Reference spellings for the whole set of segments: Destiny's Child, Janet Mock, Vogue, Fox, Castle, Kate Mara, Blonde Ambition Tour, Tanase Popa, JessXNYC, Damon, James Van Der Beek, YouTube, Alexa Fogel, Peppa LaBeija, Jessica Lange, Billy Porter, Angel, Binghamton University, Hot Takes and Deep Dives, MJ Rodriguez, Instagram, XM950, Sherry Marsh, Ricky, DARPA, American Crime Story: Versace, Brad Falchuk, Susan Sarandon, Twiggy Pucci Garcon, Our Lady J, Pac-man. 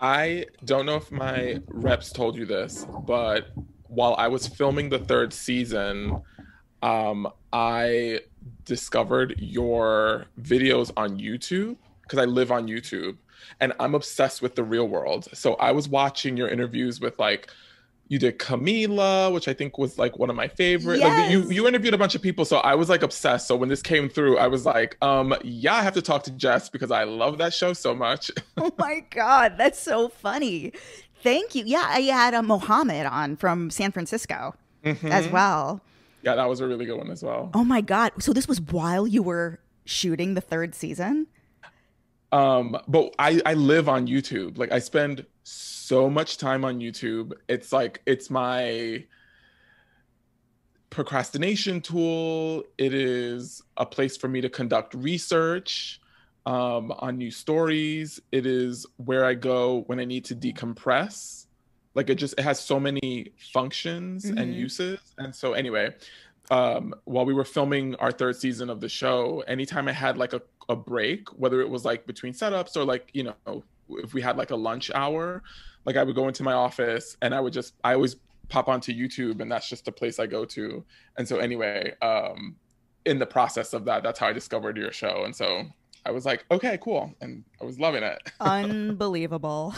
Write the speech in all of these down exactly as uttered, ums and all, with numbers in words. I don't know if my reps told you this, but while I was filming the third season, um, I discovered your videos on YouTube, because I live on YouTube and I'm obsessed with the real world. So I was watching your interviews with, like, you did Camila, which I think was like one of my favorite. Yes. Like, you you interviewed a bunch of people, so I was like obsessed. So when this came through, I was like, um, yeah, I have to talk to Jess because I love that show so much. Oh my God, that's so funny. Thank you. Yeah, I had a Mohammed on from San Francisco mm-hmm. as well. Yeah, that was a really good one as well. Oh my God. So this was while you were shooting the third season? Um, but I, I live on YouTube. Like, I spend so so much time on YouTube. It's like, it's my procrastination tool. It is a place for me to conduct research um, on new stories. It is where I go when I need to decompress. Like, it just, it has so many functions mm-hmm. and uses. And so anyway, um, while we were filming our third season of the show, anytime I had like a, a break, whether it was like between setups or like, you know, if we had like a lunch hour, like I would go into my office and I would just, I always pop onto YouTube, and that's just the place I go to. And so anyway, um, in the process of that, that's how I discovered your show. And so I was like, okay, cool. And I was loving it. Unbelievable.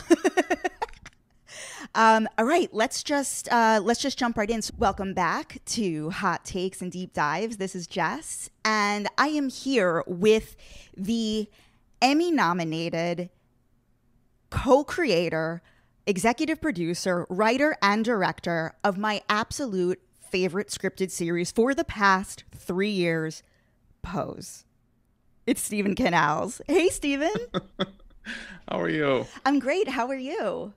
um, all right, let's just, uh, let's just jump right in. So welcome back to Hot Takes and Deep Dives. This is Jess, and I am here with the Emmy nominated co-creator, executive producer, writer, and director of my absolute favorite scripted series for the past three years, Pose. It's Steven Canals. Hey, Steven. How are you? I'm great. How are you?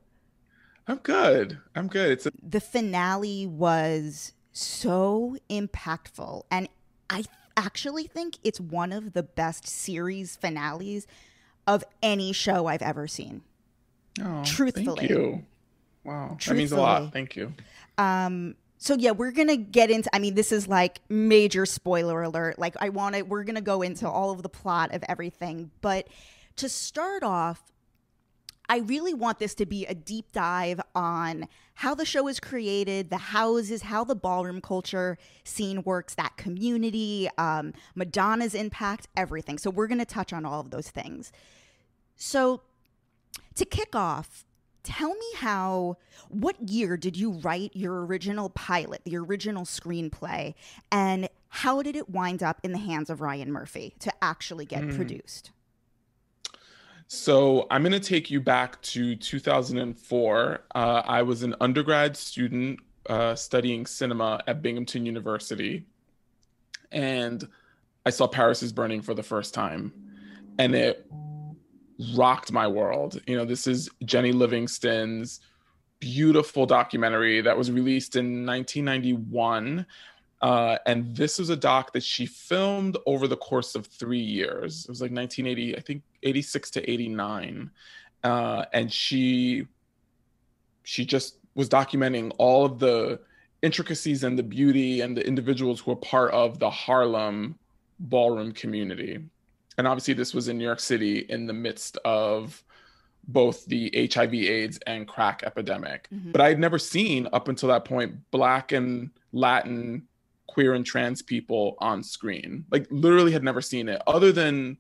I'm good. I'm good. It's a- the finale was so impactful, and I actually think it's one of the best series finales of any show I've ever seen. Oh, truthfully. Thank you. Wow. That means a lot. Thank you. Um, so yeah, we're going to get into, I mean, this is like major spoiler alert. Like I want to, we're going to go into all of the plot of everything. But to start off, I really want this to be a deep dive on how the show is created, the houses, how the ballroom culture scene works, that community, um, Madonna's impact, everything. So we're going to touch on all of those things. So to kick off, tell me how, what year did you write your original pilot, the original screenplay, and how did it wind up in the hands of Ryan Murphy to actually get mm. produced? So I'm going to take you back to two thousand four. Uh, I was an undergrad student uh, studying cinema at Binghamton University, and I saw Paris is Burning for the first time, and it rocked my world. You know, this is Jenny Livingston's beautiful documentary that was released in nineteen ninety-one. Uh, and this was a doc that she filmed over the course of three years. It was like nineteen eighty, I think eighty-six to eighty-nine. Uh, and she, she just was documenting all of the intricacies and the beauty and the individuals who were part of the Harlem ballroom community. And obviously this was in New York City in the midst of both the H I V AIDS and crack epidemic. Mm-hmm. But I had never seen up until that point, Black and Latin, queer and trans people on screen. Like literally had never seen it other than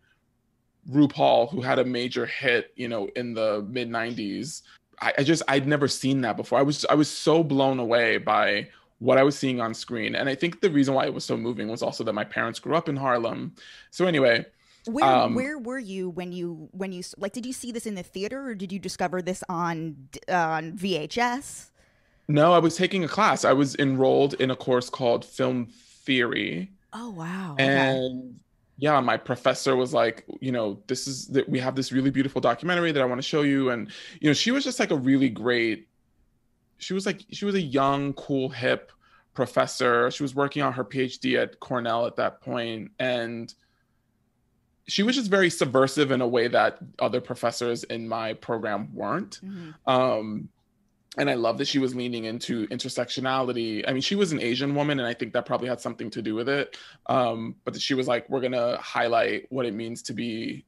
RuPaul, who had a major hit, you know, in the mid nineties. I, I just, I'd never seen that before. I was, I was so blown away by what I was seeing on screen. And I think the reason why it was so moving was also that my parents grew up in Harlem. So anyway, Where um, where were you when you when you like did you see this in the theater, or did you discover this on uh, on V H S? No, I was taking a class. I was enrolled in a course called film theory. Oh wow. And okay. yeah, my professor was like, you know, this is that we have this really beautiful documentary that I want to show you. And you know, she was just like a really great she was like she was a young, cool, hip professor. She was working on her P H D at Cornell at that point, and she was just very subversive in a way that other professors in my program weren't. Mm-hmm. Um, and I love that she was leaning into intersectionality. I mean, she was an Asian woman, and I think that probably had something to do with it. Um, but she was like, we're going to highlight what it means to be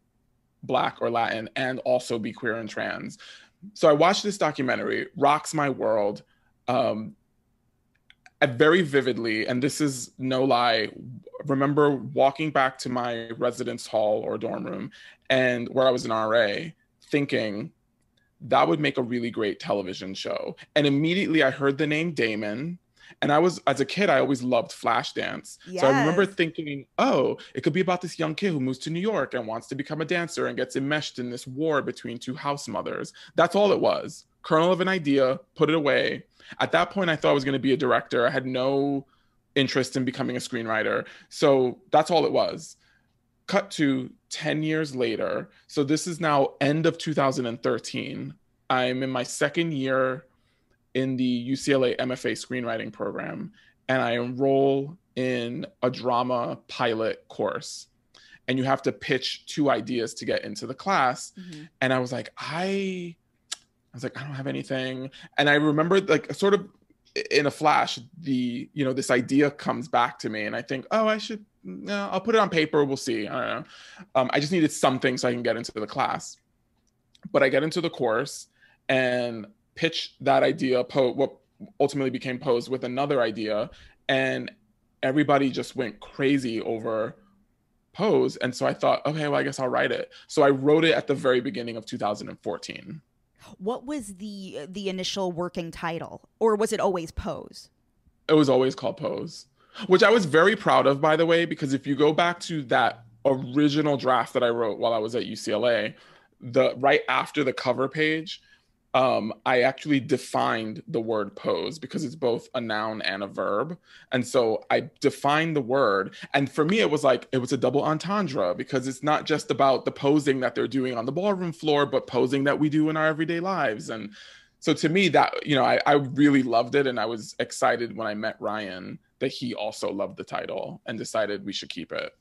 Black or Latin and also be queer and trans. So I watched this documentary, Rocks My World, um, very vividly, and this is no lie, remember walking back to my residence hall or dorm room, and where I was an R A, thinking that would make a really great television show. And immediately I heard the name Damon, and I was, as a kid, I always loved Flashdance. Yes. So I remember thinking, oh, it could be about this young kid who moves to New York and wants to become a dancer and gets enmeshed in this war between two house mothers. That's all it was. Kernel of an idea, put it away. At that point, I thought I was going to be a director. I had no interest in becoming a screenwriter. So that's all it was. Cut to ten years later. So this is now end of two thousand thirteen. I'm in my second year in the U C L A M F A screenwriting program, and I enroll in a drama pilot course. And you have to pitch two ideas to get into the class. Mm-hmm. And I was like, I... I was like, I don't have anything. And I remember, like, sort of in a flash, the, you know, this idea comes back to me, and I think, oh, I should, no, I'll put it on paper. We'll see. I don't know. Um, I just needed something so I can get into the class. But I get into the course and pitch that idea, po- what ultimately became Pose, with another idea. And everybody just went crazy over Pose. And so I thought, okay, well, I guess I'll write it. So I wrote it at the very beginning of two thousand fourteen. What was the the initial working title, or was it always Pose? It was always called Pose, which I was very proud of, by the way, because if you go back to that original draft that I wrote while I was at U C L A, the right after the cover page, um, I actually defined the word pose because it's both a noun and a verb. And so I defined the word. And for me, it was like, it was a double entendre, because it's not just about the posing that they're doing on the ballroom floor, but posing that we do in our everyday lives. And so to me, that, you know, I, I really loved it. And I was excited when I met Ryan that he also loved the title and decided we should keep it.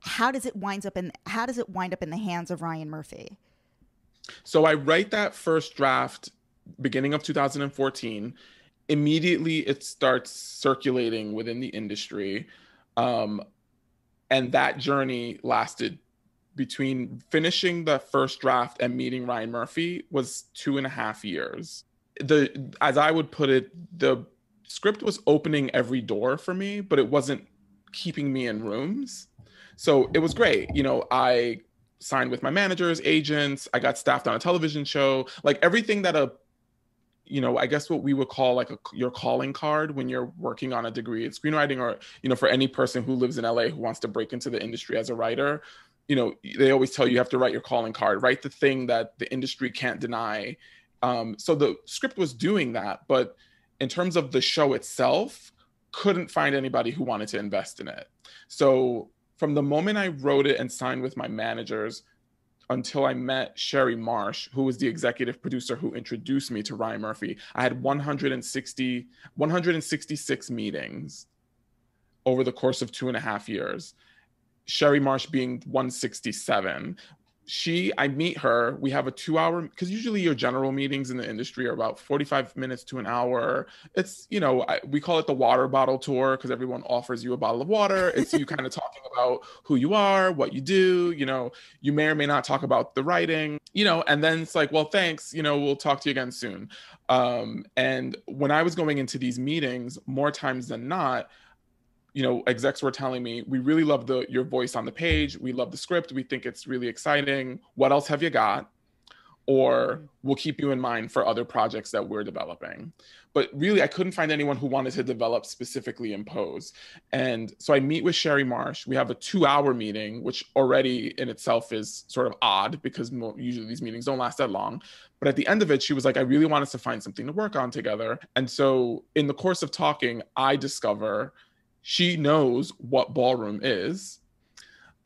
How does it wind up in, how does it wind up in the hands of Ryan Murphy? So I write that first draft beginning of two thousand fourteen. Immediately, it starts circulating within the industry. Um, and that journey lasted between finishing the first draft and meeting Ryan Murphy was two and a half years. The, as I would put it, the script was opening every door for me, but it wasn't keeping me in rooms. So it was great. You know, I... signed with my managers, agents, I got staffed on a television show, like everything that a, you know, I guess what we would call like a, your calling card when you're working on a degree in screenwriting, or, you know, for any person who lives in L A who wants to break into the industry as a writer, you know, they always tell you you have to write your calling card, write the thing that the industry can't deny. Um, so the script was doing that, but in terms of the show itself, couldn't find anybody who wanted to invest in it. So from the moment I wrote it and signed with my managers until I met Sherry Marsh, who was the executive producer who introduced me to Ryan Murphy, I had one hundred sixty, one hundred sixty-six meetings over the course of two and a half years, Sherry Marsh being one hundred sixty-seven. She, I meet her, we have a two hour, because usually your general meetings in the industry are about forty-five minutes to an hour. It's, you know, I, we call it the water bottle tour because everyone offers you a bottle of water. It's you kind of talking about who you are, what you do, you know, you may or may not talk about the writing, you know, and then it's like, well, thanks, you know, we'll talk to you again soon. Um, and when I was going into these meetings, more times than not, you know, execs were telling me, we really love the your voice on the page. We love the script. We think it's really exciting. What else have you got? Or we'll keep you in mind for other projects that we're developing. But really, I couldn't find anyone who wanted to develop specifically in Pose. And so I meet with Sherry Marsh. We have a two-hour meeting, which already in itself is sort of odd because mo- usually these meetings don't last that long. But at the end of it, she was like, I really want us to find something to work on together. And so in the course of talking, I discover... she knows what ballroom is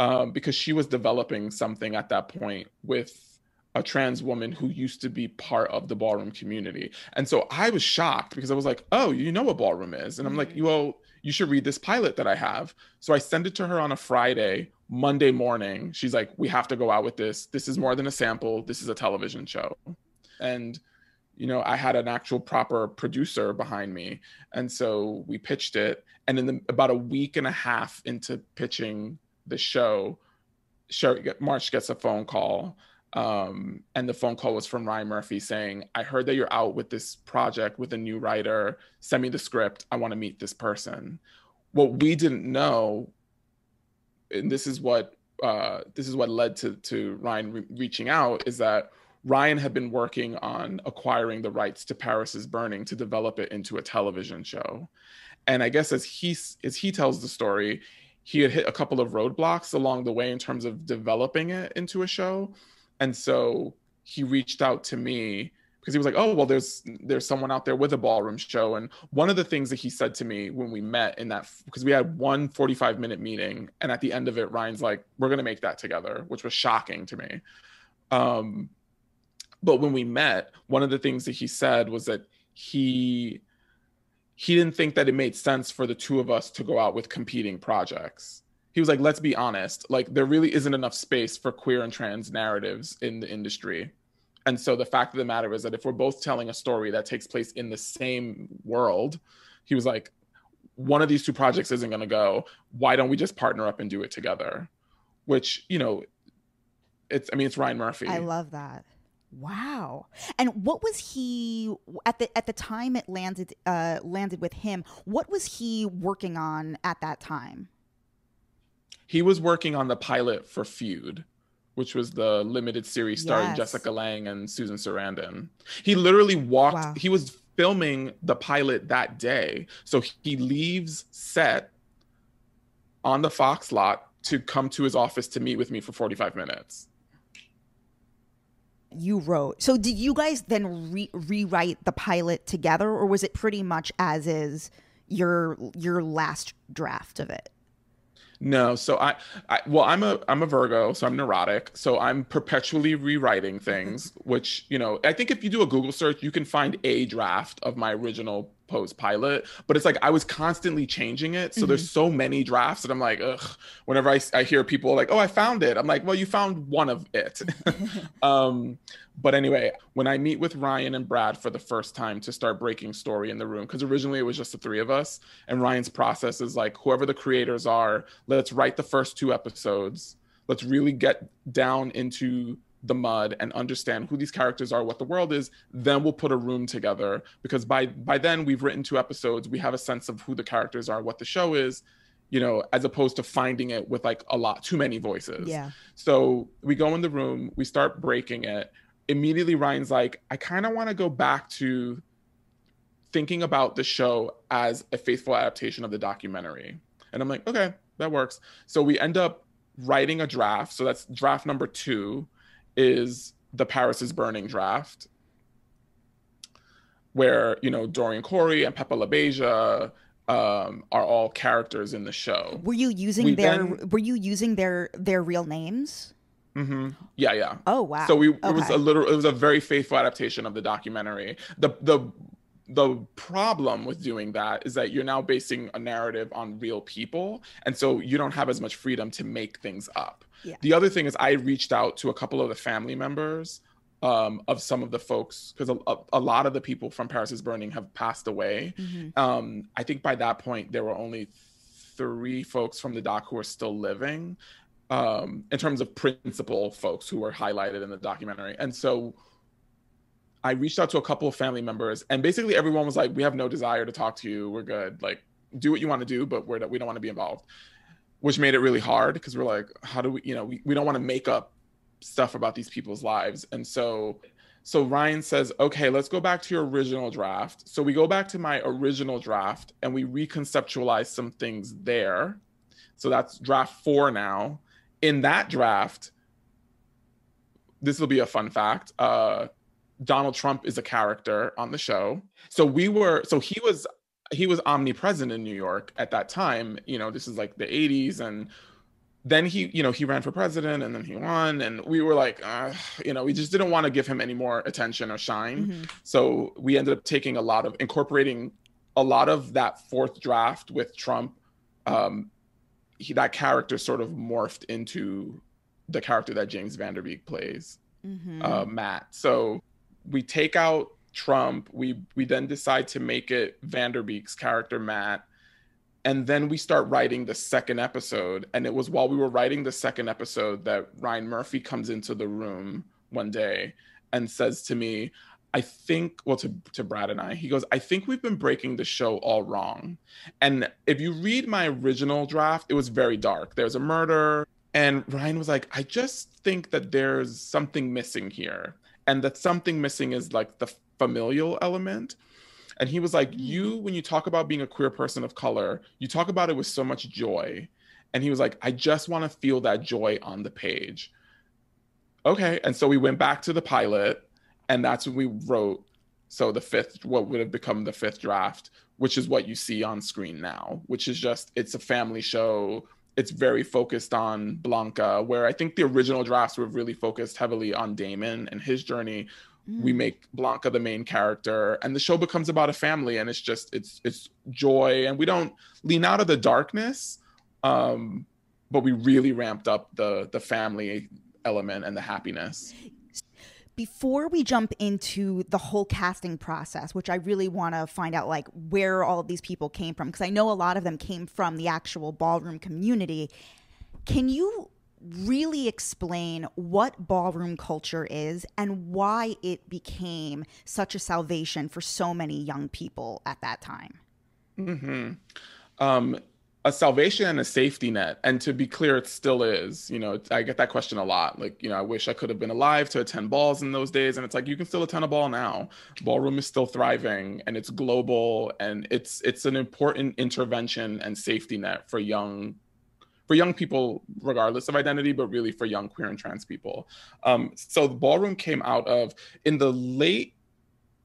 um, because she was developing something at that point with a trans woman who used to be part of the ballroom community. And so I was shocked because I was like, oh, you know what ballroom is. And I'm mm-hmm. like, well, you should read this pilot that I have. So I send it to her on a Friday, Monday morning. She's like, we have to go out with this. This is more than a sample. This is a television show. And, you know, I had an actual proper producer behind me. And so we pitched it. And in the, about a week and a half into pitching the show, Sherry Marsh gets a phone call Um, and the phone call was from Ryan Murphy saying, I heard that you're out with this project with a new writer. Send me the script. I want to meet this person. What we didn't know, and this is what uh, this is what led to, to Ryan re- reaching out, is that Ryan had been working on acquiring the rights to Paris is Burning to develop it into a television show. And I guess as he, as he tells the story, he had hit a couple of roadblocks along the way in terms of developing it into a show. And so he reached out to me because he was like, oh, well, there's there's someone out there with a ballroom show. And one of the things that he said to me when we met in that, because we had one forty-five minute meeting, and at the end of it, Ryan's like, we're going to make that together, which was shocking to me. Um, but when we met, one of the things that he said was that he he didn't think that it made sense for the two of us to go out with competing projects. He was like, let's be honest, like there really isn't enough space for queer and trans narratives in the industry. And so the fact of the matter is that if we're both telling a story that takes place in the same world, he was like, one of these two projects isn't gonna go. Why don't we just partner up and do it together? Which, you know, it's, I mean, it's Ryan Murphy. I love that. Wow. And what was he, at the at the time it landed uh, landed with him, what was he working on at that time? He was working on the pilot for Feud, which was the limited series starring yes. Jessica Lange and Susan Sarandon. He literally walked, wow. he was filming the pilot that day. So he leaves set on the Fox lot to come to his office to meet with me for forty-five minutes. You wrote, so did you guys then re- rewrite the pilot together, or was it pretty much as is your your last draft of it? No, so I, I, well, I'm a, I'm a Virgo, so I'm neurotic. So I'm perpetually rewriting things, which, you know, I think if you do a Google search, you can find a draft of my original Pose pilot, but it's like, I was constantly changing it. So mm-hmm. there's so many drafts that I'm like, ugh, whenever I, I hear people like, oh, I found it. I'm like, well, you found one of it. um, but anyway, when I meet with Ryan and Brad for the first time to start breaking story in the room, because originally it was just the three of us, and Ryan's process is like, whoever the creators are, let's write the first two episodes. Let's really get down into the mud and understand who these characters are, what the world is, then we'll put a room together. Because by by then we've written two episodes, we have a sense of who the characters are, what the show is, you know, as opposed to finding it with like a lot, too many voices. Yeah. So we go in the room, we start breaking it. Immediately Ryan's like, I kind of want to go back to thinking about the show as a faithful adaptation of the documentary. And I'm like, okay, that works. So we end up writing a draft. So that's draft number two, is the Paris is Burning draft, where, you know, Dorian Corey and Peppa LaBeija um, are all characters in the show. Were you using we their then... Were you using their their real names? Mm-hmm. Yeah, yeah. Oh wow. So we okay. it was a little. It was a very faithful adaptation of the documentary. The the the problem with doing that is that you're now basing a narrative on real people, and so you don't have as much freedom to make things up. Yeah. The other thing is I reached out to a couple of the family members um, of some of the folks, because a, a lot of the people from Paris is Burning have passed away. Mm-hmm. Um, I think by that point, there were only three folks from the doc who are still living um, in terms of principal folks who were highlighted in the documentary. And so I reached out to a couple of family members, and basically everyone was like, we have no desire to talk to you. We're good. Like, do what you want to do, but we're, we don't want to be involved. Which made it really hard because we're like, how do we, you know, we, we don't want to make up stuff about these people's lives. And so so Ryan says, okay, let's go back to your original draft. So we go back to my original draft and we reconceptualize some things there. So that's draft four now. In that draft, this will be a fun fact. Uh, Donald Trump is a character on the show. So we were, so he was, he was omnipresent in New York at that time. You know, this is like the eighties. And then he, you know, he ran for president and then he won. And we were like, uh, you know, we just didn't want to give him any more attention or shine. Mm-hmm. So we ended up taking a lot of, incorporating a lot of that fourth draft with Trump. Um, he, that character sort of morphed into the character that James Van Der Beek plays, mm-hmm. uh, Matt. So we take out Trump, we we then decide to make it Van Der Beek's character, Matt. And then we start writing the second episode. And it was while we were writing the second episode that Ryan Murphy comes into the room one day and says to me, I think, well, to, to Brad and I, he goes, I think we've been breaking the show all wrong. And if you read my original draft, it was very dark. There's a murder. And Ryan was like, I just think that there's something missing here. And that something missing is like the familial element. And he was like, you, when you talk about being a queer person of color, you talk about it with so much joy. And he was like, I just want to feel that joy on the page. Okay. And so we went back to the pilot. And that's when we wrote, so the fifth, what would have become the fifth draft, which is what you see on screen now, which is just, it's a family show. It's very focused on Blanca, where I think the original drafts were really focused heavily on Damon and his journey. Mm. We make Blanca the main character, and the show becomes about a family, and it's just, it's it's joy. And we don't lean out of the darkness, um, but we really ramped up the the family element and the happiness. Before we jump into the whole casting process, which I really want to find out, like, where all of these people came from, because I know a lot of them came from the actual ballroom community, can you really explain what ballroom culture is and why it became such a salvation for so many young people at that time? Mm-hmm. Um, a salvation and a safety net. And to be clear, it still is. You know, I get that question a lot. Like, you know, I wish I could have been alive to attend balls in those days. And it's like, you can still attend a ball now. Ballroom is still thriving, and it's global, and it's it's an important intervention and safety net for young for young people, regardless of identity, but really for young queer and trans people. Um, so the ballroom came out of, in the late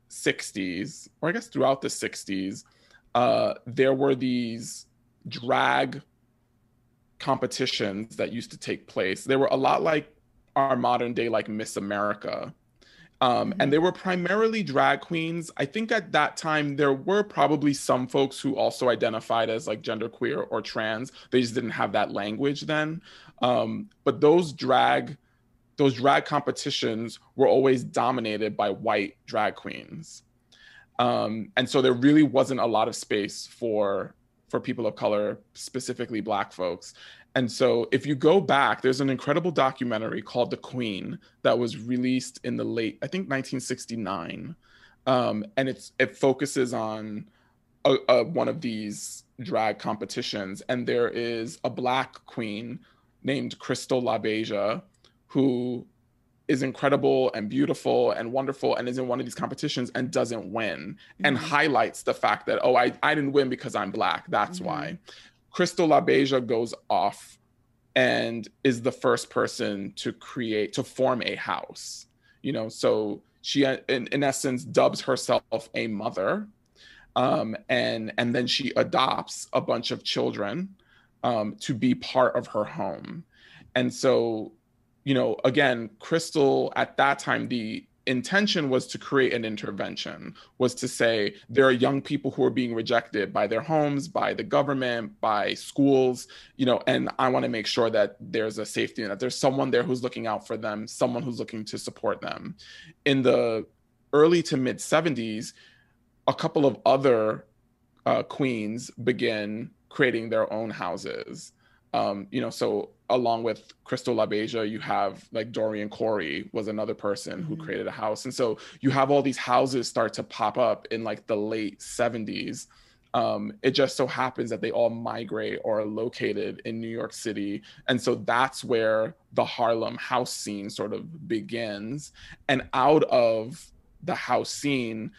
sixties, or I guess throughout the sixties, uh, there were these drag competitions that used to take place. They were a lot like our modern day, like Miss America. Um, mm-hmm. And they were primarily drag queens. I think at that time, there were probably some folks who also identified as like genderqueer or trans. They just didn't have that language then. Um, but those drag, those drag competitions were always dominated by white drag queens. Um, and so there really wasn't a lot of space for for people of color, specifically Black folks. And so if you go back, there's an incredible documentary called The Queen that was released in the late, I think nineteen sixty-nine. Um, and it's it focuses on a, a, one of these drag competitions. And there is a Black queen named Crystal LaBeija, who is incredible and beautiful and wonderful, and is in one of these competitions and doesn't win, and mm-hmm. highlights the fact that, oh, I, I didn't win because I'm Black, that's mm-hmm. why. Crystal LaBeija goes off and is the first person to create, to form a house. You know, so she, in, in essence, dubs herself a mother, um, and, and then she adopts a bunch of children um, to be part of her home. And so, you know, again, Crystal, at that time, the intention was to create an intervention, was to say there are young people who are being rejected by their homes, by the government, by schools, you know, and I want to make sure that there's a safety net, that there's someone there who's looking out for them, someone who's looking to support them. In the early to mid seventies, a couple of other uh, queens begin creating their own houses. Um, you know, so along with Crystal LaBeija, you have like Dorian Corey was another person who mm-hmm. created a house. And so you have all these houses start to pop up in like the late seventies. Um, it just so happens that they all migrate or are located in New York City. And so that's where the Harlem house scene sort of begins. And out of the house scene,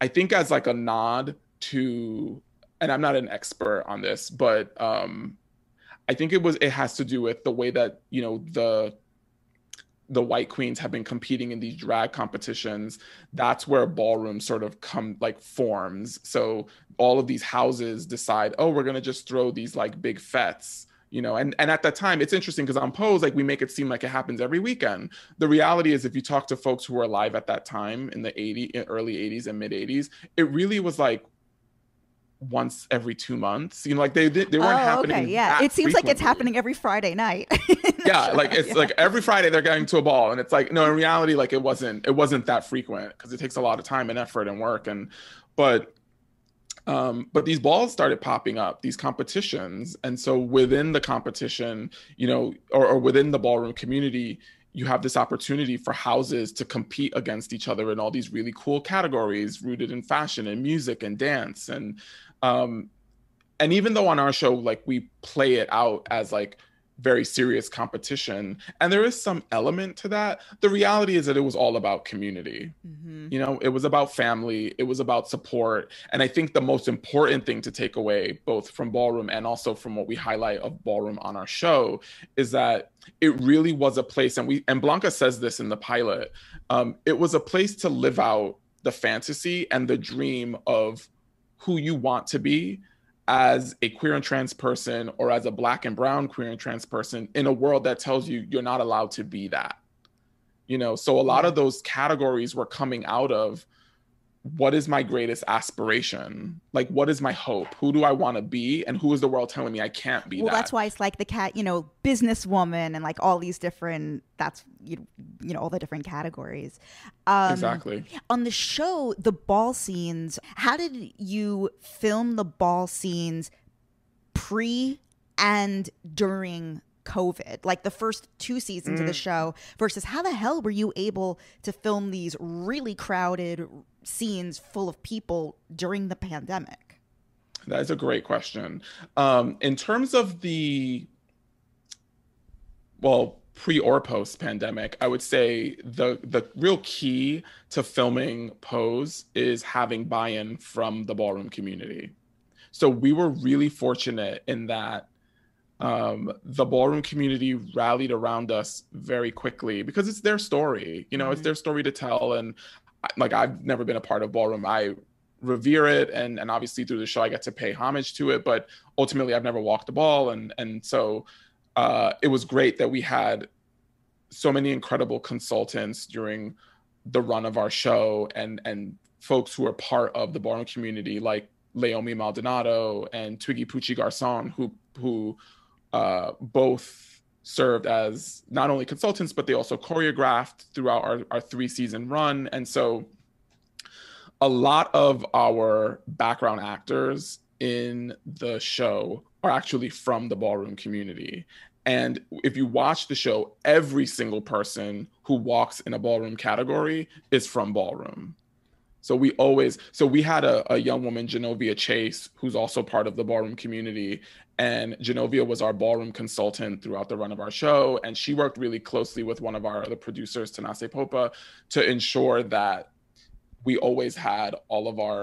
I think as like a nod to, and I'm not an expert on this, but um, I think it was, it has to do with the way that, you know, the the white queens have been competing in these drag competitions. That's where ballroom sort of come like forms. So all of these houses decide, oh, we're going to just throw these like big fetes, you know, and, and at that time, it's interesting because on Pose, like we make it seem like it happens every weekend. The reality is if you talk to folks who were alive at that time in the eighties, early eighties and mid eighties, it really was like once every two months, you know, like they they, they weren't oh, happening. Okay, yeah, it seems frequently. Like it's happening every Friday night. yeah, like it's yeah. like every Friday they're going to a ball, and it's like no, in reality, like it wasn't it wasn't that frequent because it takes a lot of time and effort and work, and but um, but these balls started popping up, these competitions, and so within the competition, you know, or, or within the ballroom community, you have this opportunity for houses to compete against each other in all these really cool categories rooted in fashion and music and dance. And, um, and even though on our show, like, we play it out as like very serious competition, and there is some element to that, the reality is that it was all about community. Mm-hmm. You know, it was about family, it was about support. And I think the most important thing to take away, both from ballroom and also from what we highlight of ballroom on our show, is that it really was a place, and we and Blanca says this in the pilot, um, it was a place to live out the fantasy and the dream of who you want to be as a queer and trans person, or as a Black and brown queer and trans person, in a world that tells you you're not allowed to be that. You know, so a lot of those categories were coming out of, what is my greatest aspiration? Like, what is my hope? Who do I want to be? And who is the world telling me I can't be well, that? Well, that's why it's like the cat, you know, businesswoman and like all these different, that's, you, you know, all the different categories. Um, exactly. On the show, the ball scenes, how did you film the ball scenes pre and during COVID, like the first two seasons mm. of the show, versus how the hell were you able to film these really crowded scenes full of people during the pandemic? That is a great question. Um, in terms of the, well, pre or post pandemic, I would say the, the real key to filming Pose is having buy-in from the ballroom community. So we were really fortunate in that Um, the ballroom community rallied around us very quickly, because it's their story, you know, mm-hmm. it's their story to tell. And like, I've never been a part of ballroom. I revere it. And, and obviously through the show, I get to pay homage to it, but ultimately I've never walked the ball. And, and so uh, it was great that we had so many incredible consultants during the run of our show, and, and folks who are part of the ballroom community, like Laomi Maldonado and Twiggy Pucci Garcon, who, who, Uh, both served as not only consultants, but they also choreographed throughout our, our three season run. And so a lot of our background actors in the show are actually from the ballroom community. And if you watch the show, every single person who walks in a ballroom category is from ballroom. So we always, so we had a, a young woman, Genovia Chase, who's also part of the ballroom community. And Genovia was our ballroom consultant throughout the run of our show. And she worked really closely with one of our other producers, Tanase Popa, to ensure that we always had all of our,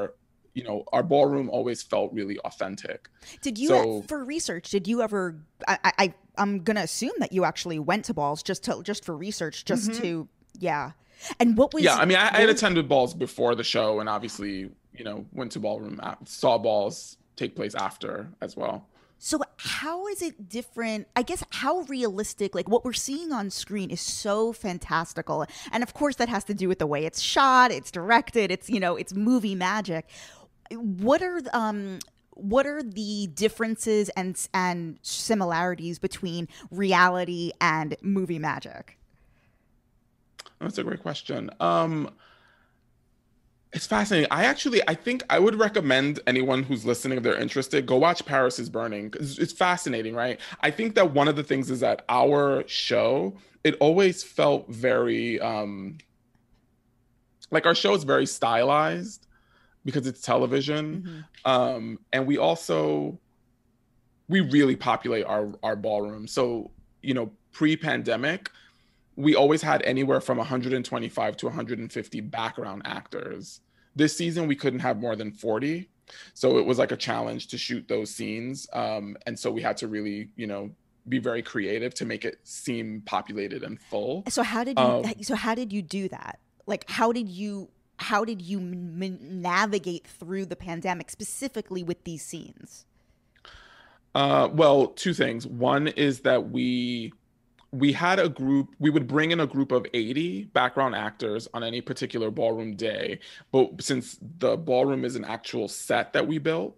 you know, our ballroom always felt really authentic. Did you, so, for research, did you ever, I, I, I'm going to assume that you actually went to balls just to, just for research, just mm-hmm. to, yeah. And what was yeah I mean I, I had attended balls before the show, and obviously, you know, went to ballroom, saw balls take place after as well. So how is it different, I guess? How realistic, like what we're seeing on screen is so fantastical, and of course that has to do with the way it's shot, it's directed, it's, you know, it's movie magic. What are um what are the differences and and similarities between reality and movie magic? That's a great question. Um, it's fascinating. I actually, I think I would recommend anyone who's listening, if they're interested, go watch Paris is Burning. It's fascinating, right? I think that one of the things is that our show, it always felt very, um, like our show is very stylized because it's television. Mm-hmm. Um, and we also, we really populate our, our ballroom. So, you know, pre-pandemic, we always had anywhere from one hundred twenty-five to one hundred fifty background actors. This season, we couldn't have more than forty. So it was like a challenge to shoot those scenes. Um, and so we had to really, you know, be very creative to make it seem populated and full. So how did you, um, so how did you do that? Like, how did you, how did you m- navigate through the pandemic specifically with these scenes? Uh, well, two things. One is that we, we had a group, we would bring in a group of eighty background actors on any particular ballroom day. But since the ballroom is an actual set that we built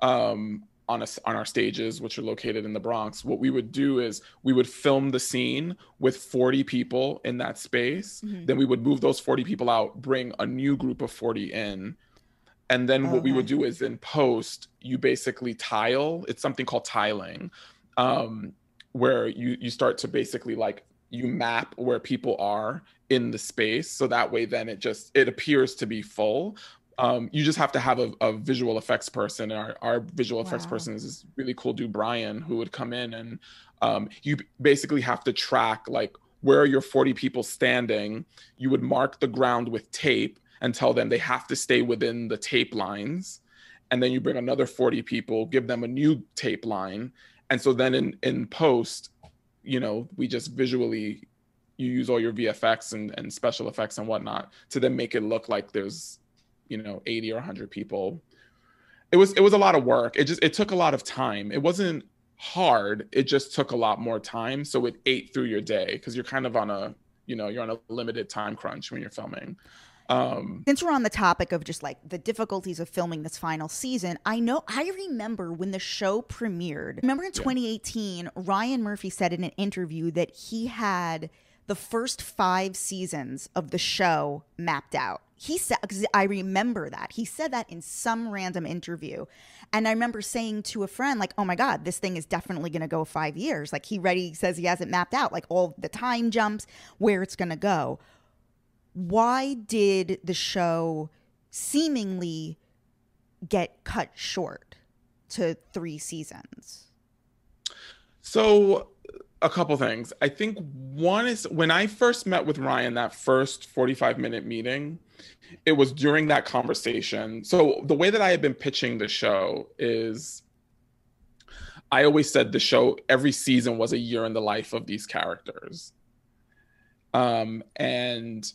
um, on, a, on our stages, which are located in the Bronx, what we would do is we would film the scene with forty people in that space. Mm-hmm. Then we would move those forty people out, bring a new group of forty in. And then what okay. we would do is in post, you basically tile. It's something called tiling. Um, where you, you start to basically like you map where people are in the space. So that way, then it just, it appears to be full. Um, you just have to have a, a visual effects person. And our, our visual wow. effects person is this really cool dude, Brian, who would come in and um, you basically have to track like, where are your forty people standing? You would mark the ground with tape and tell them they have to stay within the tape lines. And then you bring another forty people, give them a new tape line. And so then in, in post, you know, we just visually, you use all your V F X and, and special effects and whatnot to then make it look like there's, you know, eighty or a hundred people. It was, it was a lot of work. It just, it took a lot of time. It wasn't hard. It just took a lot more time. So it ate through your day because you're kind of on a, you know, you're on a limited time crunch when you're filming. Um, Since we're on the topic of just like the difficulties of filming this final season, I know I remember when the show premiered. Remember in twenty eighteen, yeah. Ryan Murphy said in an interview that he had the first five seasons of the show mapped out. He said, because I remember that he said that in some random interview. And I remember saying to a friend, like, oh my God, this thing is definitely going to go five years. Like he already says he has it mapped out, like all the time jumps, where it's going to go. Why did the show seemingly get cut short to three seasons? So a couple things. I think one is when I first met with Ryan, that first forty-five minute meeting, it was during that conversation. So the way that I had been pitching the show is I always said the show, every season was a year in the life of these characters. Um, and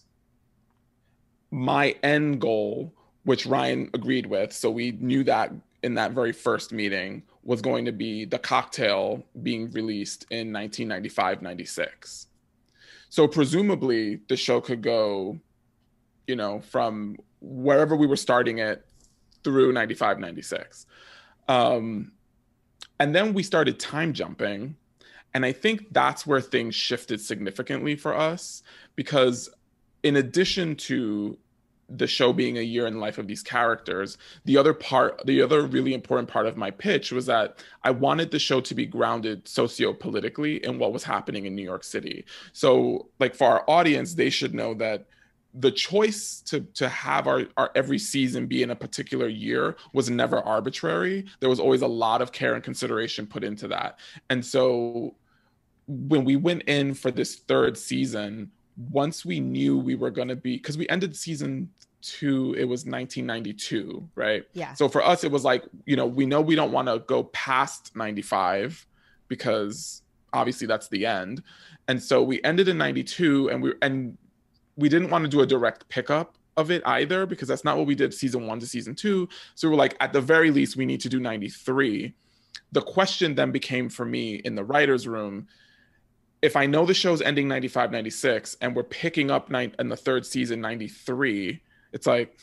my end goal, which Ryan agreed with, so we knew that in that very first meeting, was going to be the cocktail being released in nineteen ninety-five, ninety-six. So presumably the show could go, you know, from wherever we were starting it through ninety-five, ninety-six. Um, and then we started time jumping. And I think that's where things shifted significantly for us, because in addition to the show being a year in the life of these characters, the other part, the other really important part of my pitch was that I wanted the show to be grounded socio-politically in what was happening in New York City. So like for our audience, they should know that the choice to to have our, our every season be in a particular year was never arbitrary. There was always a lot of care and consideration put into that. And so when we went in for this third season, once we knew we were going to be, because we ended season two, it was nineteen ninety-two, right? Yeah. So for us, it was like, you know, we know we don't want to go past ninety-five because obviously that's the end. And so we ended in ninety-two and we and we didn't want to do a direct pickup of it either, because that's not what we did season one to season two. So we're like, at the very least, we need to do ninety-three. The question then became for me in the writer's room, if I know the show's ending ninety-five, ninety-six, and we're picking up nine, in the third season, ninety-three, it's like,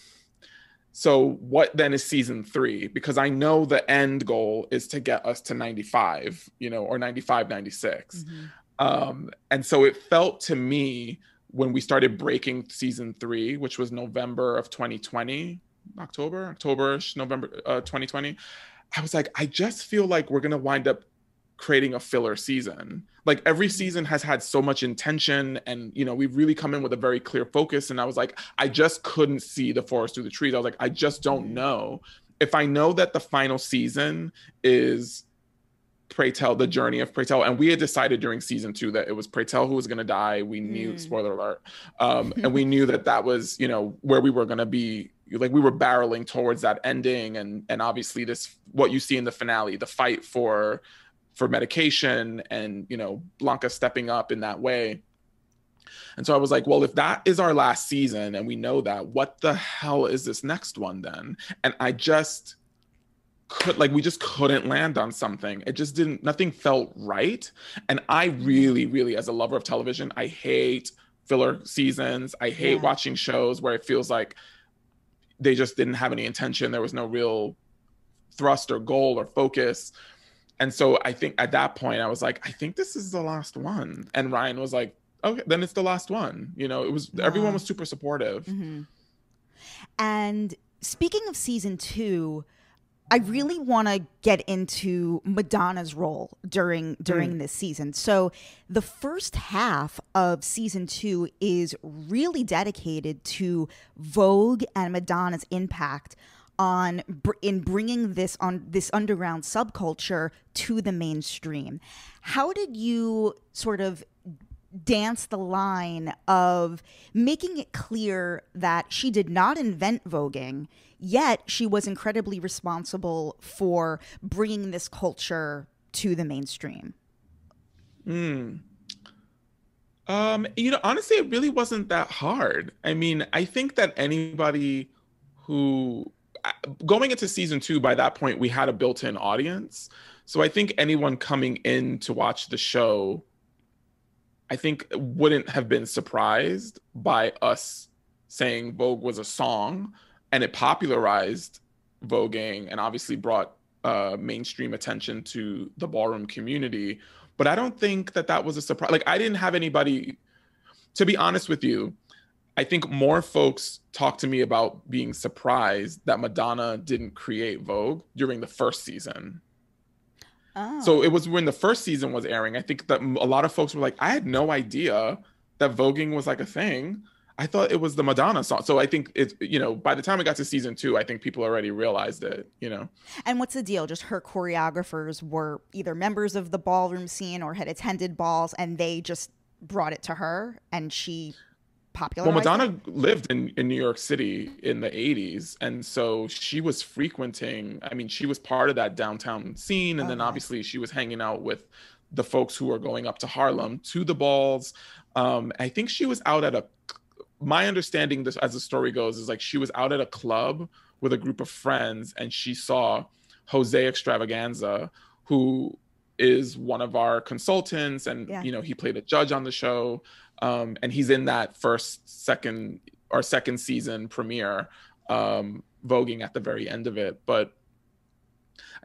so what then is season three? Because I know the end goal is to get us to ninety-five, you know, or ninety-five, ninety-six. Mm-hmm. Um, and so it felt to me, when we started breaking season three, which was November of twenty twenty, October, October-ish, November uh, twenty twenty, I was like, I just feel like we're gonna wind up creating a filler season. Like every season has had so much intention and, you know, we've really come in with a very clear focus. And I was like, I just couldn't see the forest through the trees. I was like, I just don't know. If I know that the final season is Pray Tell, the journey of Pray Tell, and we had decided during season two that it was Pray Tell who was going to die. We knew, mm. spoiler alert, um, and we knew that that was, you know, where we were going to be. Like we were barreling towards that ending, and and obviously this, what you see in the finale, the fight for for medication, and you know, Blanca stepping up in that way. And so I was like, well, if that is our last season, and we know that, what the hell is this next one then? And I just could like we just couldn't land on something. It just didn't, nothing felt right. And I really, really, as a lover of television, I hate filler seasons. I hate yeah. watching shows where it feels like they just didn't have any intention. There was no real thrust or goal or focus. And so I think at that point I was like, I think this is the last one. And Ryan was like, okay, then it's the last one. You know, it was wow. everyone was super supportive. Mm-hmm. And speaking of season two, I really want to get into Madonna's role during during mm. this season. So the first half of season two is really dedicated to Vogue and Madonna's impact on in bringing this on this underground subculture to the mainstream. How did you sort of dance the line of making it clear that she did not invent voguing, yet she was incredibly responsible for bringing this culture to the mainstream? Mm. Um, you know, honestly, it really wasn't that hard. I mean, I think that anybody who, going into season two, by that point, we had a built-in audience. So I think anyone coming in to watch the show, I think, wouldn't have been surprised by us saying Vogue was a song, and it popularized voguing and obviously brought uh, mainstream attention to the ballroom community. But I don't think that that was a surprise. Like, I didn't have anybody, to be honest with you, I think more folks talk to me about being surprised that Madonna didn't create Vogue during the first season. Oh. So it was when the first season was airing, I think that a lot of folks were like, I had no idea that voguing was like a thing. I thought it was the Madonna song. So I think it's, you know, by the time we got to season two, I think people already realized it, you know. And what's the deal? Just her choreographers were either members of the ballroom scene or had attended balls, and they just brought it to her and she popularized it? Well, Madonna lived in, in New York City in the eighties. And so she was frequenting, I mean, she was part of that downtown scene. And okay. then obviously she was hanging out with the folks who were going up to Harlem to the balls. Um, I think she was out at a, my understanding, this, as the story goes, is like she was out at a club with a group of friends and she saw Jose Extravaganza, who is one of our consultants, and yeah. you know, he played a judge on the show, um, and he's in that first, second, or second season premiere, um, voguing at the very end of it. But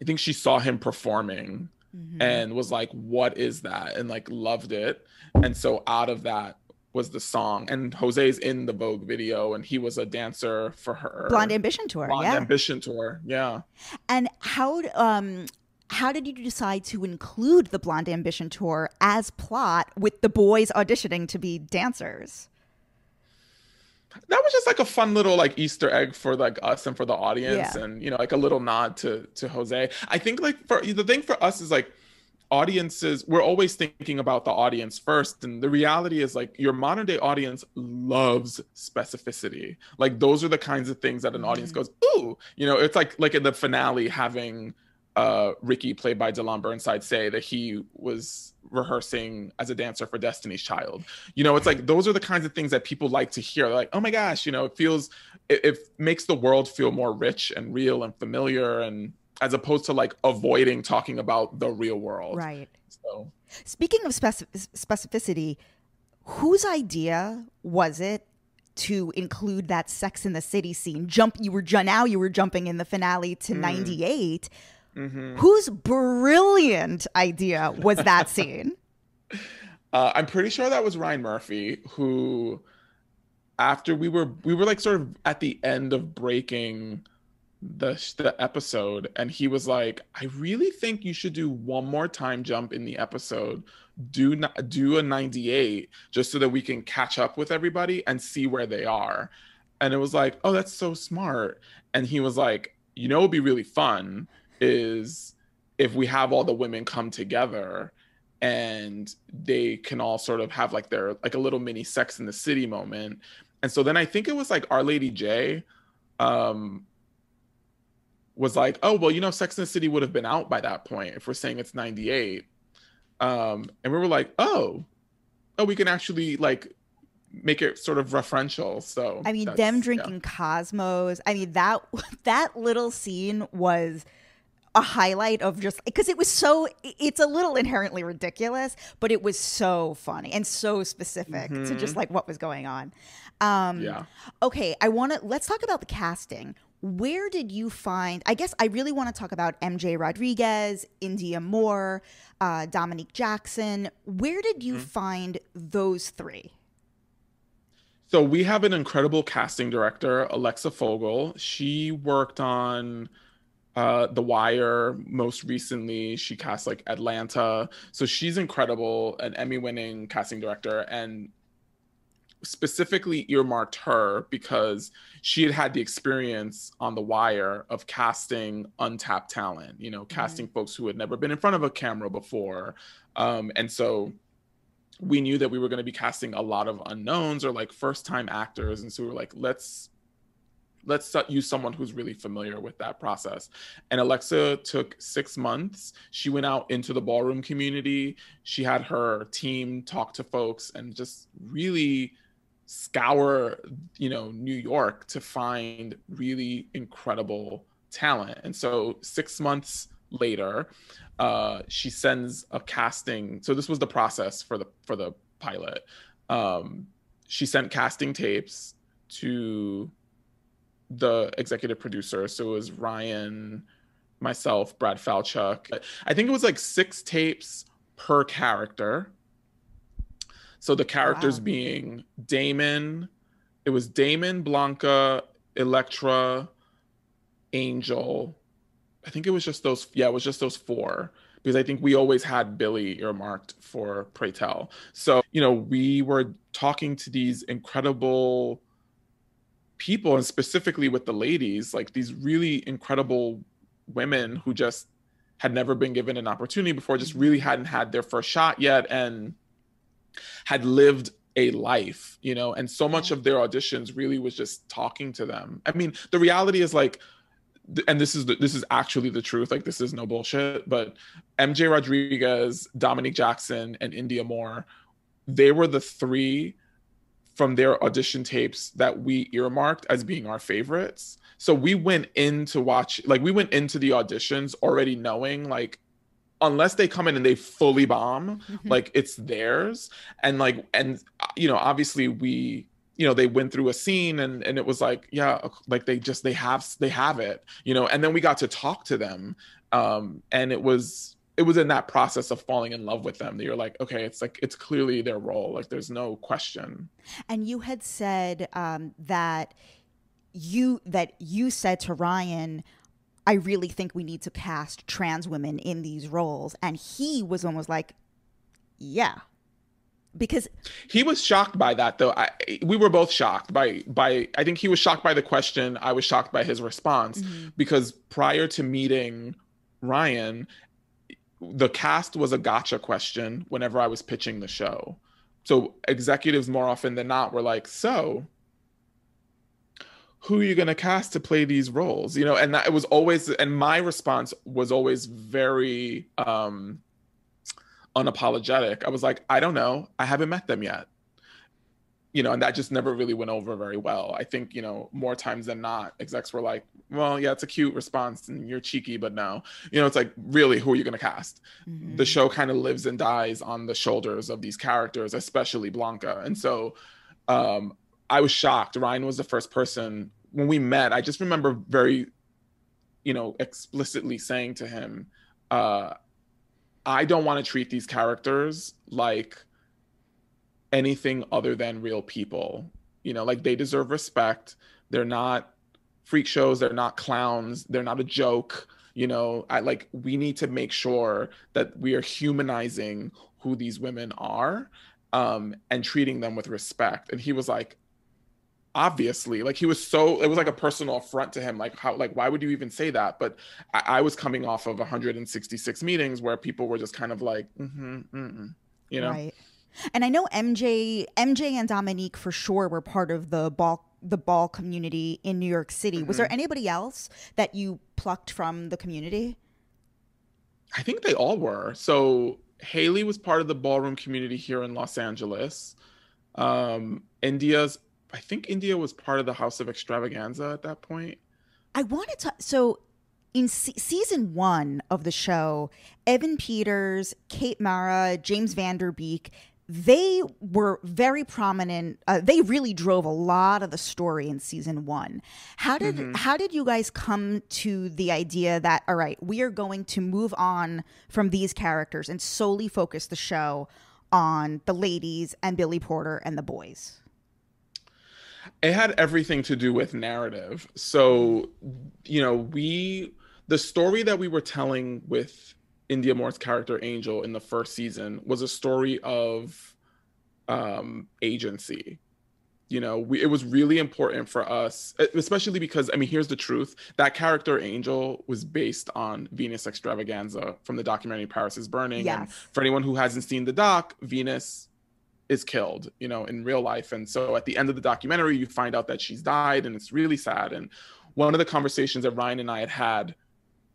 I think she saw him performing mm-hmm. and was like, "What is that?" and like loved it, and so out of that was the song. And Jose's in the Vogue video, and he was a dancer for her Blonde Ambition Tour. Blonde yeah. Ambition Tour, yeah. And how um how did you decide to include the Blonde Ambition Tour as plot with the boys auditioning to be dancers? That was just like a fun little like Easter egg for like us and for the audience, yeah. and you know, like a little nod to to Jose. I think like for the thing for us is like, audiences, we're always thinking about the audience first, and the reality is like your modern day audience loves specificity. Like those are the kinds of things that an audience goes, ooh, you know, it's like like in the finale having uh Ricky, played by DeLon Burnside, say that he was rehearsing as a dancer for Destiny's Child. You know, it's like those are the kinds of things that people like to hear. They're like, oh my gosh, you know, it feels it, it makes the world feel more rich and real and familiar, and as opposed to like avoiding talking about the real world. Right. So, speaking of specificity, whose idea was it to include that Sex and the City scene? Jump, you were now you were jumping in the finale to ninety-eight. Mm-hmm. Whose brilliant idea was that scene? Uh, I'm pretty sure that was Ryan Murphy, who after we were we were like sort of at the end of breaking The, the episode, and he was like, I really think you should do one more time jump in the episode, do not do a ninety-eight, just so that we can catch up with everybody and see where they are. And it was like, oh, that's so smart. And he was like, you know what would be really fun is if we have all the women come together and they can all sort of have like their like a little mini Sex in the City moment. And so then I think it was like Our Lady J um was like, oh, well, you know, Sex and the City would have been out by that point if we're saying it's ninety-eight. Um, and we were like, oh, oh, we can actually like make it sort of referential. So I mean, them drinking yeah. Cosmos. I mean, that that little scene was a highlight of just because it was so it's a little inherently ridiculous, but it was so funny and so specific mm-hmm. to just like what was going on. Um, yeah. OK, I want to let's talk about the casting. Where did you find, I guess I really want to talk about M J Rodriguez, Indya Moore, uh, Dominique Jackson. Where did you mm-hmm. find those three? So we have an incredible casting director, Alexa Fogel. She worked on uh, The Wire. Most recently, she cast like Atlanta. So she's incredible, an Emmy-winning casting director, and specifically earmarked her because she had had the experience on The Wire of casting untapped talent, you know, casting mm-hmm. folks who had never been in front of a camera before. Um, and so we knew that we were going to be casting a lot of unknowns or like first time actors. And so we were like, let's, let's use someone who's really familiar with that process. And Alexa took six months. She went out into the ballroom community. She had her team talk to folks and just really scour, you know, New York to find really incredible talent. And so six months later, uh, she sends a casting. So this was the process for the for the pilot. Um, she sent casting tapes to the executive producer. So it was Ryan, myself, Brad Falchuk. I think it was like six tapes per character. So the characters wow. being Damon, it was Damon, Blanca, Electra, Angel. I think it was just those, yeah, it was just those four, because I think we always had Billy earmarked for Pray Tell. So, you know, we were talking to these incredible people, and specifically with the ladies, like these really incredible women who just had never been given an opportunity before, just really hadn't had their first shot yet and had lived a life, you know, and so much of their auditions really was just talking to them. I mean, the reality is like, and this is the, this is actually the truth, like this is no bullshit, but M J Rodriguez, Dominique Jackson, and Indya Moore, they were the three from their audition tapes that we earmarked as being our favorites. So we went in to watch, like we went into the auditions already knowing like, unless they come in and they fully bomb, mm-hmm. like it's theirs. And like, and you know, obviously we, you know, they went through a scene and, and it was like, yeah, like they just, they have, they have it, you know, and then we got to talk to them. Um, and it was, it was in that process of falling in love with them that you're like, okay, it's like, it's clearly their role. Like there's no question. And you had said um, that you, that you said to Ryan, I really think we need to cast trans women in these roles. And he was almost like, yeah, because he was shocked by that though. I, we were both shocked by, by, I think he was shocked by the question. I was shocked by his response mm-hmm. because prior to meeting Ryan, the cast was a gotcha question whenever I was pitching the show. So executives more often than not were like, so who are you going to cast to play these roles? You know, and that, it was always, and my response was always very um, unapologetic. I was like, I don't know. I haven't met them yet. You know, and that just never really went over very well. I think, you know, more times than not, execs were like, well, yeah, it's a cute response and you're cheeky, but no. You know, it's like, really, who are you going to cast? Mm-hmm. The show kind of lives and dies on the shoulders of these characters, especially Blanca. And so um, I was shocked. Ryan was the first person. When we met, I just remember very, you know, explicitly saying to him, uh, I don't want to treat these characters like anything other than real people, you know, like they deserve respect. They're not freak shows. They're not clowns. They're not a joke. You know, I like, we need to make sure that we are humanizing who these women are um, and treating them with respect. And he was like, obviously, like he was so, it was like a personal affront to him. Like how, like, why would you even say that? But I, I was coming off of one hundred sixty-six meetings where people were just kind of like, mm-hmm, mm-hmm, you know? Right. And I know M J, M J and Dominique for sure were part of the ball, the ball community in New York City. Mm-hmm. Was there anybody else that you plucked from the community? I think they all were. So Haley was part of the ballroom community here in Los Angeles. Um, India's, I think Indya was part of the House of Extravaganza at that point. I wanted to, so in se- season one of the show, Evan Peters, Kate Mara, James Van Der Beek, they were very prominent. Uh, they really drove a lot of the story in season one. How did mm-hmm. how did you guys come to the idea that, all right, we are going to move on from these characters and solely focus the show on the ladies and Billy Porter and the boys? It had everything to do with narrative. So, you know, we... the story that we were telling with Indya Moore's character Angel in the first season was a story of um, agency. You know, we, it was really important for us, especially because, I mean, here's the truth. That character, Angel, was based on Venus Extravaganza from the documentary Paris is Burning. Yes. And for anyone who hasn't seen the doc, Venus is killed, you know, in real life. And so at the end of the documentary, you find out that she's died, and it's really sad. And one of the conversations that Ryan and I had had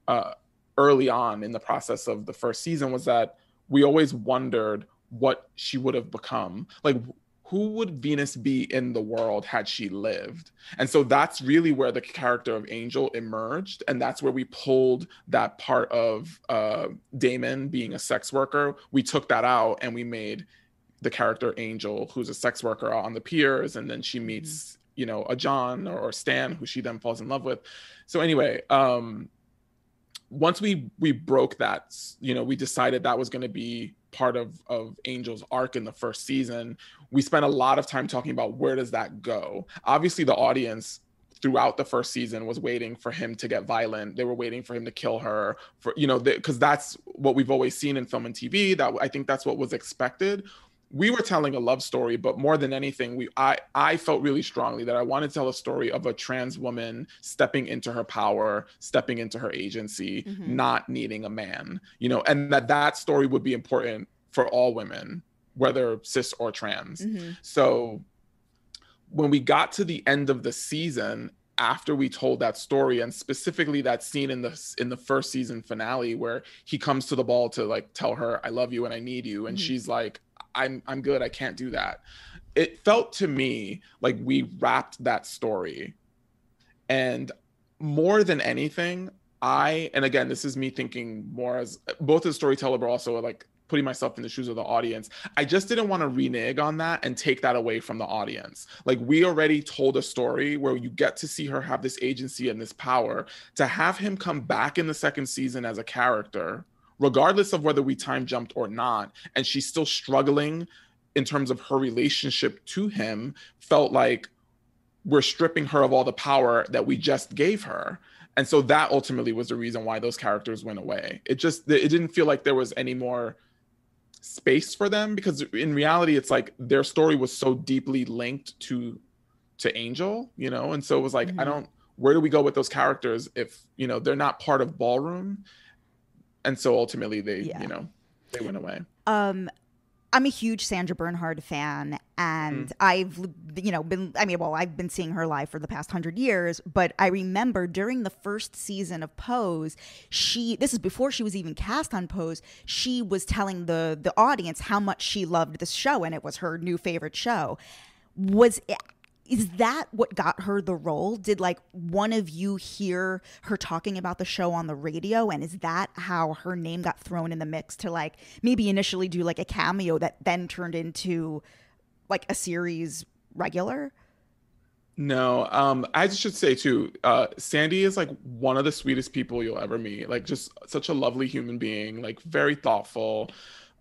uh, early on in the process of the first season was that we always wondered what she would have become. Like, who would Venus be in the world had she lived? And so that's really where the character of Angel emerged. And that's where we pulled that part of uh, Damon being a sex worker. We took that out and we made the character Angel, who's a sex worker, on the piers. And then she meets, you know, a John or, or Stan, who she then falls in love with. So anyway, um, once we, we broke that, you know, we decided that was going to be part of of Angel's arc in the first season. We spent a lot of time talking about where does that go. Obviously the audience throughout the first season was waiting for him to get violent. They were waiting for him to kill her, for, you know, because that's what we've always seen in film and T V. That I think that's what was expected. We were telling a love story, but more than anything, we I, I felt really strongly that I wanted to tell a story of a trans woman stepping into her power, stepping into her agency, mm-hmm. not needing a man, you know, and that that story would be important for all women, whether cis or trans. Mm-hmm. So when we got to the end of the season, after we told that story, and specifically that scene in the in the first season finale where he comes to the ball to like tell her, I love you and I need you. And mm-hmm. she's like, I'm I'm good, I can't do that. It felt to me like we wrapped that story. And more than anything, I, and again, this is me thinking more as both as a storyteller, but also like putting myself in the shoes of the audience. I just didn't want to renege on that and take that away from the audience. Like, we already told a story where you get to see her have this agency and this power. To have him come back in the second season as a character, regardless of whether we time jumped or not, and she's still struggling in terms of her relationship to him, felt like we're stripping her of all the power that we just gave her. And so that ultimately was the reason why those characters went away. It just, it didn't feel like there was any more space for them, because in reality, it's like their story was so deeply linked to, to Angel, you know? And so it was like, mm-hmm. I don't, where do we go with those characters if, you know, they're not part of Ballroom? And so ultimately they, yeah. you know, they went away. Um, I'm a huge Sandra Bernhard fan, and mm-hmm. I've, you know, been, I mean, well, I've been seeing her live for the past hundred years, but I remember during the first season of Pose, she, this is before she was even cast on Pose, she was telling the, the audience how much she loved this show, and it was her new favorite show. Was it, Is that what got her the role? Did like one of you hear her talking about the show on the radio? And is that how her name got thrown in the mix to like maybe initially do like a cameo that then turned into like a series regular? No, um, I just should say too, uh, Sandy is like one of the sweetest people you'll ever meet. Like, just such a lovely human being, like very thoughtful,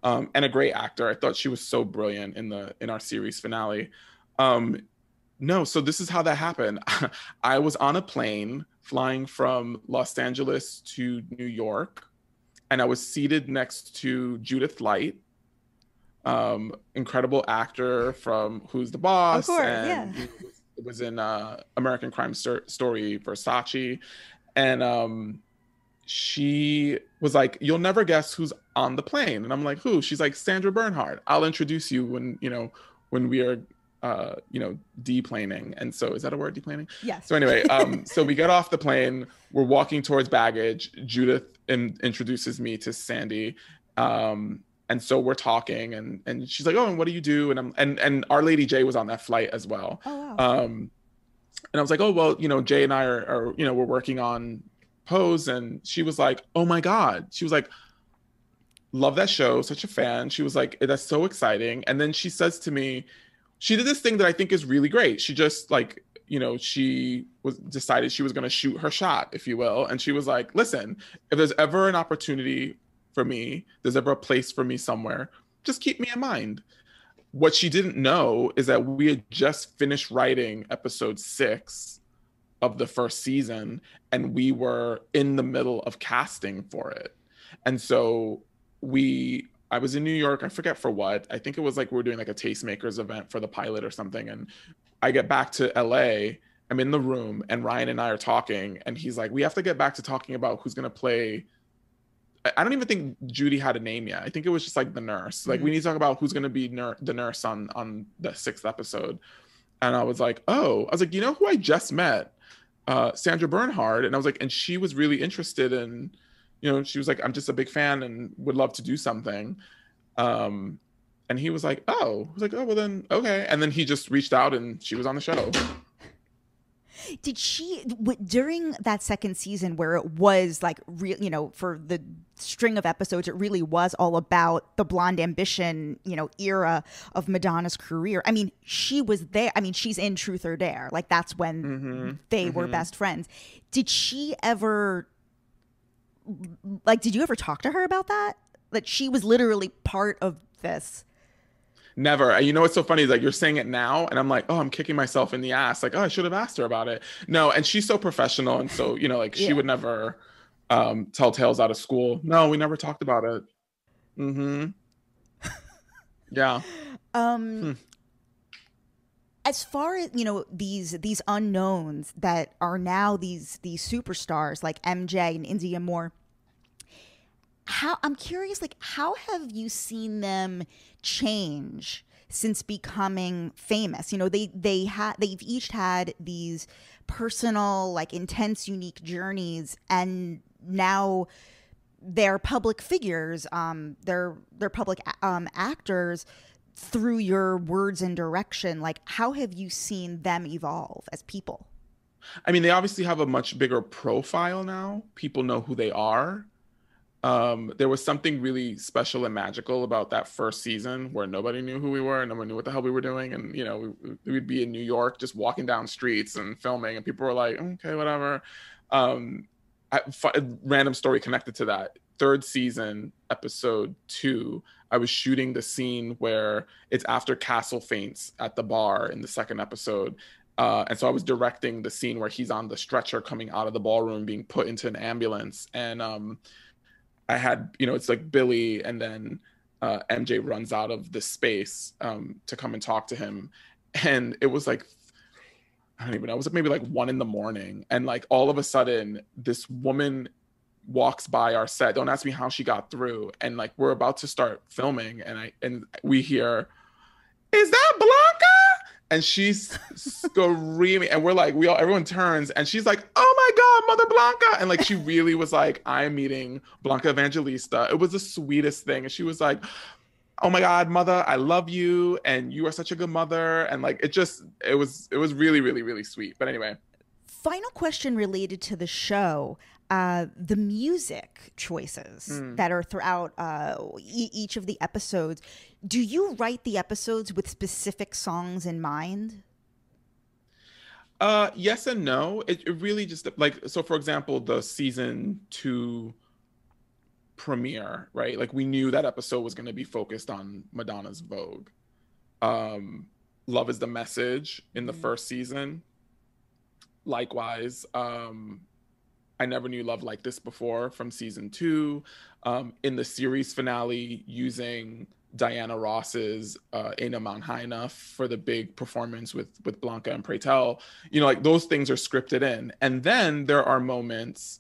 um, and a great actor. I thought she was so brilliant in the in our series finale. Um, No, so this is how that happened. I was on a plane flying from Los Angeles to New York, and I was seated next to Judith Light, um, incredible actor from Who's the Boss? Of course, and yeah. It was in uh, American Crime St- Story, Versace. And um, she was like, you'll never guess who's on the plane. And I'm like, who? She's like, Sandra Bernhard. I'll introduce you when, you know, when we are... Uh, you know, deplaning. And so, is that a word, deplaning? Yes. So anyway, um, so we get off the plane, we're walking towards baggage, Judith in- introduces me to Sandy. Um, and so we're talking, and and she's like, oh, and what do you do? And I'm and and Our Lady J was on that flight as well. Oh, wow. Um, and I was like, oh, well, you know, Jay and I are, are, you know, we're working on Pose. And she was like, oh my God. She was like, love that show, such a fan. She was like, that's so exciting. And then she says to me, she did this thing that I think is really great. She just like, you know, she was decided she was going to shoot her shot, if you will. And she was like, listen, if there's ever an opportunity for me, there's ever a place for me somewhere, just keep me in mind. What she didn't know is that we had just finished writing episode six of the first season, and we were in the middle of casting for it. And so we, I was in New York, I forget for what, I think it was like we were doing like a tastemakers event for the pilot or something. And I get back to L A, I'm in the room, and Ryan and I are talking, and he's like, we have to get back to talking about who's gonna play. I don't even think Judy had a name yet. I think it was just like the nurse. Like, mm-hmm. we need to talk about who's going to be ner- the nurse on, on the sixth episode. And I was like, oh, I was like, you know who I just met? Uh, Sandra Bernhard. And I was like, and she was really interested in, you know, she was like, I'm just a big fan and would love to do something. Um, and he was like, oh, I was like, oh, well then, okay. And then he just reached out and she was on the show. Did she, w- during that second season where it was like real, you know, for the string of episodes, it really was all about the Blonde Ambition, you know, era of Madonna's career. I mean, she was there. I mean, she's in Truth or Dare. Like, that's when mm-hmm. they mm-hmm. were best friends. Did she ever, like, did you ever talk to her about that? That she was literally part of this? Never. You know what's so funny is like you're saying it now and I'm like, oh, I'm kicking myself in the ass. Like, oh, I should have asked her about it. No, and she's so professional. And so, you know, like yeah. she would never um, tell tales out of school. No, we never talked about it. Mm-hmm. Yeah. Um, hmm. As far as, you know, these these unknowns that are now these these superstars like M J and Indya Moore, How I'm curious, like, how have you seen them change since becoming famous? You know, they they had they've each had these personal, like, intense, unique journeys, and now they're public figures. Um, they're they're public um, actors through your words and direction. Like, how have you seen them evolve as people? I mean, they obviously have a much bigger profile now. People know who they are. Um, there was something really special and magical about that first season where nobody knew who we were and no one knew what the hell we were doing. And, you know, we, we'd be in New York just walking down streets and filming, and people were like, okay, whatever. Um, I, f- random story connected to that. Third season, episode two, I was shooting the scene where it's after Castle faints at the bar in the second episode. Uh, and so I was directing the scene where he's on the stretcher coming out of the ballroom, being put into an ambulance. And, um, I had, you know, it's like Billy, and then uh, M J runs out of the space um, to come and talk to him. And it was like, I don't even know, it was maybe like one in the morning. And like all of a sudden, this woman walks by our set. Don't ask me how she got through. And like, we're about to start filming. And I and we hear, is that Blanca? And she's screaming, and we're like, we all, everyone turns, and she's like, oh my God, Mother Blanca. And like, she really was like, I'm meeting Blanca Evangelista. It was the sweetest thing. And she was like, oh my God, Mother, I love you. And you are such a good mother. And like, it just, it was, it was really, really, really sweet. But anyway. Final question related to the show, uh, the music choices mm. that are throughout uh, e- each of the episodes. Do you write the episodes with specific songs in mind? Uh, yes and no. It, it really just, like, so for example, the season two premiere, right? Like, we knew that episode was going to be focused on Madonna's Vogue. Um, Love is the Message in the mm. first season. Likewise, um, I Never Knew Love Like This Before from season two. Um, in the series finale, using Diana Ross's uh, Ain't No Mountain High Enough for the big performance with, with Blanca and Pray Tell. You know, like, those things are scripted in. And then there are moments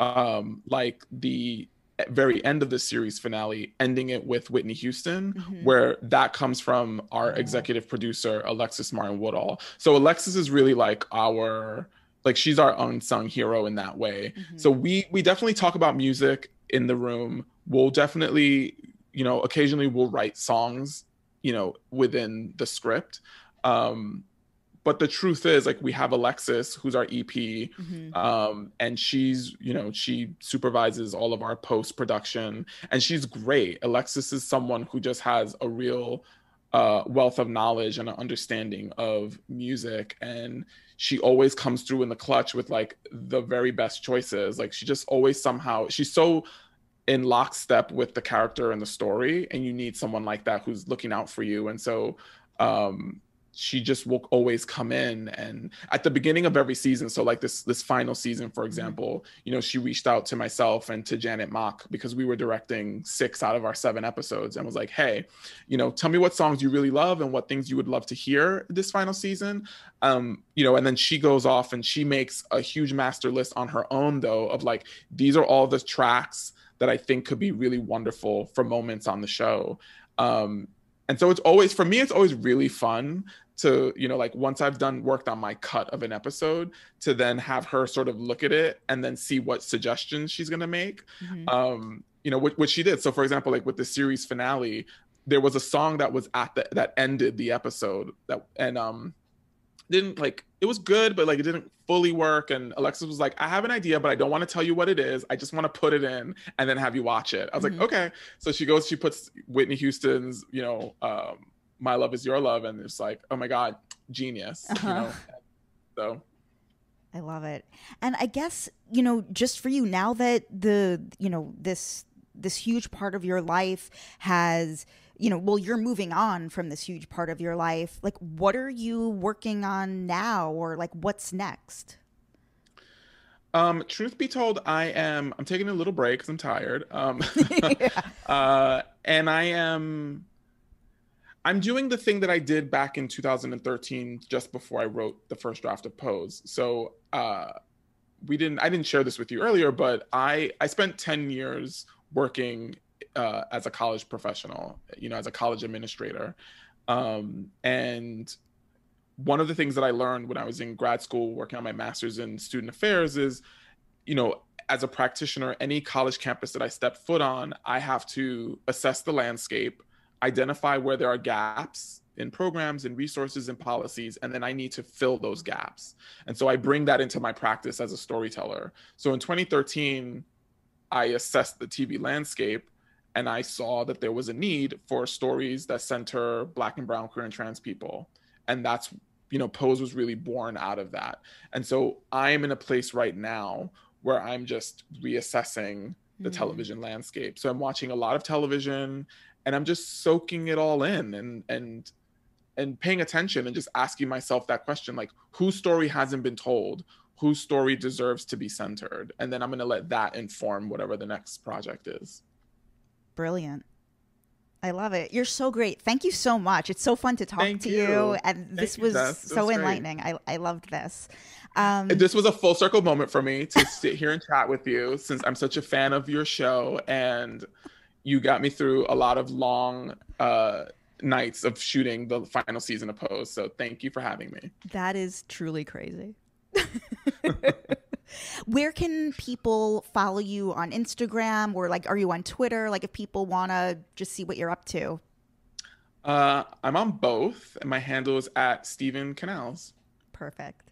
um, like the very end of the series finale, ending it with Whitney Houston, mm-hmm. where that comes from our executive producer, Alexis Martin Woodall. So Alexis is really like our, like, she's our unsung hero in that way. Mm-hmm. So we we definitely talk about music in the room. We'll definitely, you know, occasionally we'll write songs, you know, within the script. Um, But the truth is, like, we have Alexis, who's our E P, mm-hmm. um, and she's, you know, she supervises all of our post-production, and she's great. Alexis is someone who just has a real uh, wealth of knowledge and an understanding of music, and she always comes through in the clutch with, like, the very best choices. Like, she just always somehow, she's so in lockstep with the character and the story, and you need someone like that who's looking out for you. And so, um, she just will always come in. And at the beginning of every season, so like this this final season, for example, you know, she reached out to myself and to Janet Mock, because we were directing six out of our seven episodes, and was like, hey, you know, tell me what songs you really love and what things you would love to hear this final season. Um, you know, and then she goes off and she makes a huge master list on her own, though, of like, these are all the tracks that I think could be really wonderful for moments on the show. Um, and so it's always, for me, it's always really fun to, you know, like once I've done worked on my cut of an episode, to then have her sort of look at it and then see what suggestions she's going to make, mm-hmm. um, you know, which, which she did. So for example, like with the series finale, there was a song that was at the, that ended the episode that, and um, didn't like, it was good, but like it didn't fully work. And Alexis was like, I have an idea, but I don't want to tell you what it is. I just want to put it in and then have you watch it. I was mm-hmm. like, okay. So she goes, she puts Whitney Houston's, you know, um, My Love Is Your Love. And it's like, oh my God, genius. Uh-huh. You know? So I love it. And I guess, you know, just for you now that the, you know, this, this huge part of your life has, you know, well, you're moving on from this huge part of your life. Like, what are you working on now? Or like, what's next? Um, truth be told, I am, I'm taking a little break because I'm tired. Um, yeah. uh, and I am, I'm doing the thing that I did back in two thousand thirteen, just before I wrote the first draft of Pose. So uh, we didn't, I didn't share this with you earlier, but I, I spent ten years working Uh, as a college professional, you know, as a college administrator. Um, and one of the things that I learned when I was in grad school working on my master's in student affairs is, you know, as a practitioner, any college campus that I step foot on, I have to assess the landscape, identify where there are gaps in programs and resources and policies, and then I need to fill those gaps. And so I bring that into my practice as a storyteller. So in twenty thirteen, I assessed the T V landscape, and I saw that there was a need for stories that center Black and brown, queer and trans people. And that's, you know, Pose was really born out of that. And so I'm in a place right now where I'm just reassessing the mm. television landscape. So I'm watching a lot of television, and I'm just soaking it all in and, and, and paying attention and just asking myself that question, like, whose story hasn't been told? Whose story deserves to be centered? And then I'm gonna let that inform whatever the next project is. Brilliant. I love it. You're so great. Thank you so much. It's so fun to talk Thank to you. you. And Thank this was you, so was enlightening. I, I loved this. Um, this was a full circle moment for me to sit here and chat with you, since I'm such a fan of your show. And you got me through a lot of long uh, nights of shooting the final season of Pose. So thank you for having me. That is truly crazy. Where can people follow you on Instagram, or like, are you on Twitter? Like, if people want to just see what you're up to. Uh, I'm on both, and my handle is at Steven Canals. Perfect.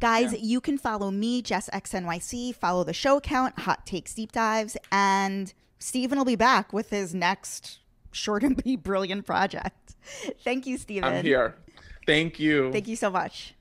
Guys, yeah. You can follow me, JessXNYC, follow the show account, Hot Takes Deep Dives, and Steven will be back with his next short and brilliant project. Thank you, Steven. I'm here. Thank you. Thank you so much.